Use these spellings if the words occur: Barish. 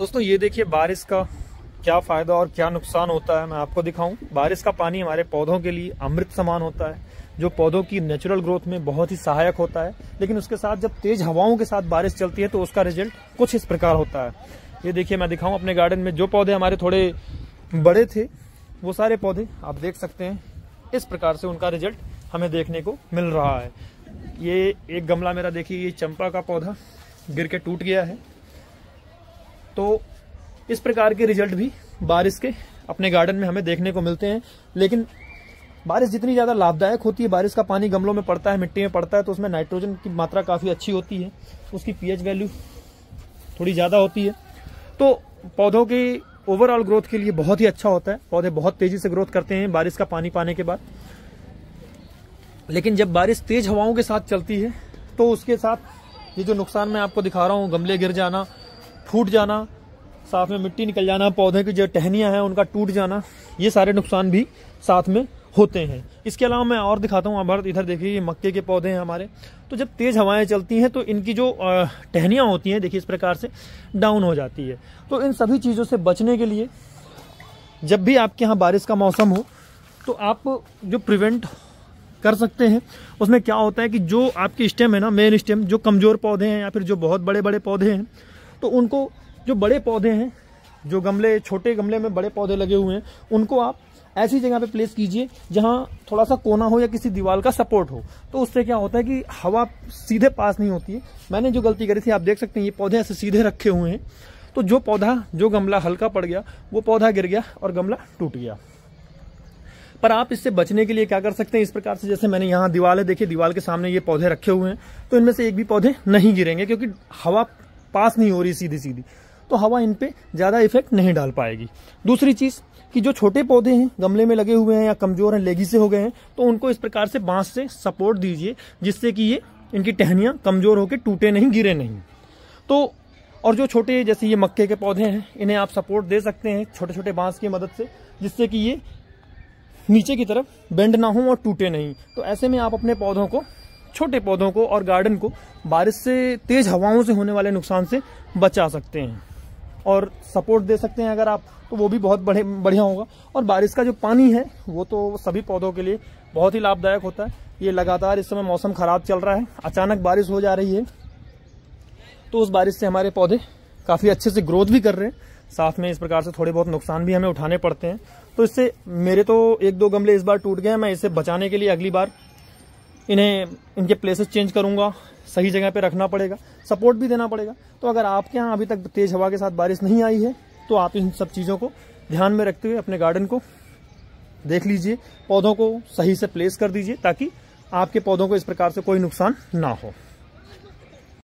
दोस्तों ये देखिए बारिश का क्या फ़ायदा और क्या नुकसान होता है, मैं आपको दिखाऊं। बारिश का पानी हमारे पौधों के लिए अमृत समान होता है जो पौधों की नेचुरल ग्रोथ में बहुत ही सहायक होता है, लेकिन उसके साथ जब तेज़ हवाओं के साथ बारिश चलती है तो उसका रिजल्ट कुछ इस प्रकार होता है। ये देखिए मैं दिखाऊं अपने गार्डन में जो पौधे हमारे थोड़े बड़े थे वो सारे पौधे आप देख सकते हैं, इस प्रकार से उनका रिजल्ट हमें देखने को मिल रहा है। ये एक गमला मेरा देखिए, ये चंपा का पौधा गिर के टूट गया है। तो इस प्रकार के रिजल्ट भी बारिश के अपने गार्डन में हमें देखने को मिलते हैं। लेकिन बारिश जितनी ज़्यादा लाभदायक होती है, बारिश का पानी गमलों में पड़ता है, मिट्टी में पड़ता है, तो उसमें नाइट्रोजन की मात्रा काफ़ी अच्छी होती है, उसकी पीएच वैल्यू थोड़ी ज़्यादा होती है, तो पौधों के ओवरऑल ग्रोथ के लिए बहुत ही अच्छा होता है। पौधे बहुत तेज़ी से ग्रोथ करते हैं बारिश का पानी पाने के बाद। लेकिन जब बारिश तेज़ हवाओं के साथ चलती है तो उसके साथ ये जो नुकसान मैं आपको दिखा रहा हूँ, गमले गिर जाना, फूट जाना, साथ में मिट्टी निकल जाना, पौधे की जो टहनियाँ हैं उनका टूट जाना, ये सारे नुकसान भी साथ में होते हैं। इसके अलावा मैं और दिखाता हूँ, आप इधर देखिए ये मक्के के पौधे हैं हमारे। तो जब तेज़ हवाएं चलती हैं तो इनकी जो टहनियाँ होती हैं देखिए इस प्रकार से डाउन हो जाती है। तो इन सभी चीज़ों से बचने के लिए जब भी आपके यहाँ बारिश का मौसम हो तो आप जो प्रिवेंट कर सकते हैं उसमें क्या होता है कि जो आपकी स्टेम है ना, मेन स्टेम, जो कमज़ोर पौधे हैं या फिर जो बहुत बड़े बड़े पौधे हैं, तो उनको, जो बड़े पौधे हैं, जो गमले, छोटे गमले में बड़े पौधे लगे हुए हैं, उनको आप ऐसी जगह पे प्लेस कीजिए जहाँ थोड़ा सा कोना हो या किसी दीवार का सपोर्ट हो। तो उससे क्या होता है कि हवा सीधे पास नहीं होती है। मैंने जो गलती करी थी आप देख सकते हैं, ये पौधे ऐसे सीधे रखे हुए हैं, तो जो पौधा, जो गमला हल्का पड़ गया, वो पौधा गिर गया और गमला टूट गया। पर आप इससे बचने के लिए क्या कर सकते हैं, इस प्रकार से जैसे मैंने यहाँ दीवार है, देखिए दीवार के सामने ये पौधे रखे हुए हैं, तो इनमें से एक भी पौधे नहीं गिरेंगे क्योंकि हवा पास नहीं हो रही सीधी सीधी, तो हवा इन पे ज़्यादा इफेक्ट नहीं डाल पाएगी। दूसरी चीज़ कि जो छोटे पौधे हैं, गमले में लगे हुए हैं या कमज़ोर हैं, लेगी से हो गए हैं, तो उनको इस प्रकार से बांस से सपोर्ट दीजिए जिससे कि ये इनकी टहनियाँ कमज़ोर होकर टूटे नहीं, गिरे नहीं। तो और जो छोटे, जैसे ये मक्के के पौधे हैं, इन्हें आप सपोर्ट दे सकते हैं छोटे छोटे बांस की मदद से, जिससे कि ये नीचे की तरफ बेंड ना हो और टूटे नहीं। तो ऐसे में आप अपने पौधों को, छोटे पौधों को और गार्डन को बारिश से, तेज़ हवाओं से होने वाले नुकसान से बचा सकते हैं और सपोर्ट दे सकते हैं अगर आप, तो वो भी बहुत बढ़िया होगा। और बारिश का जो पानी है वो तो सभी पौधों के लिए बहुत ही लाभदायक होता है। ये लगातार इस समय मौसम ख़राब चल रहा है, अचानक बारिश हो जा रही है, तो उस बारिश से हमारे पौधे काफ़ी अच्छे से ग्रोथ भी कर रहे हैं, साथ में इस प्रकार से थोड़े बहुत नुकसान भी हमें उठाने पड़ते हैं। तो इससे मेरे तो एक दो गमले इस बार टूट गए हैं, मैं इसे बचाने के लिए अगली बार इनके प्लेसेस चेंज करूंगा, सही जगह पे रखना पड़ेगा, सपोर्ट भी देना पड़ेगा। तो अगर आपके यहाँ अभी तक तेज़ हवा के साथ बारिश नहीं आई है तो आप इन सब चीज़ों को ध्यान में रखते हुए अपने गार्डन को देख लीजिए, पौधों को सही से प्लेस कर दीजिए ताकि आपके पौधों को इस प्रकार से कोई नुकसान ना हो।